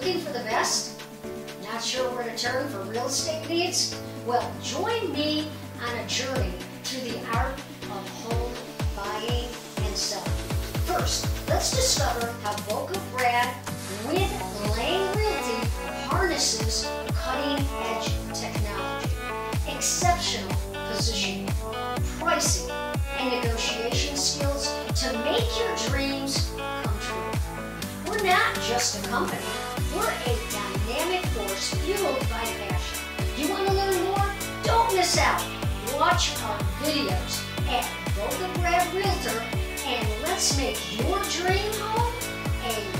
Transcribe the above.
looking for the best? Not sure where to turn for real estate needs? Well, join me on a journey through the art of home buying and selling. First, let's discover how Boca Brad with Lane Realty harnesses cutting-edge technology, exceptional positioning, pricing, and negotiation skills to make your dreams come true. We're not just a company, we're a dynamic force fueled by passion. You want to learn more? Don't miss out. Watch our videos at Boca Brad Realtor and let's make your dream home a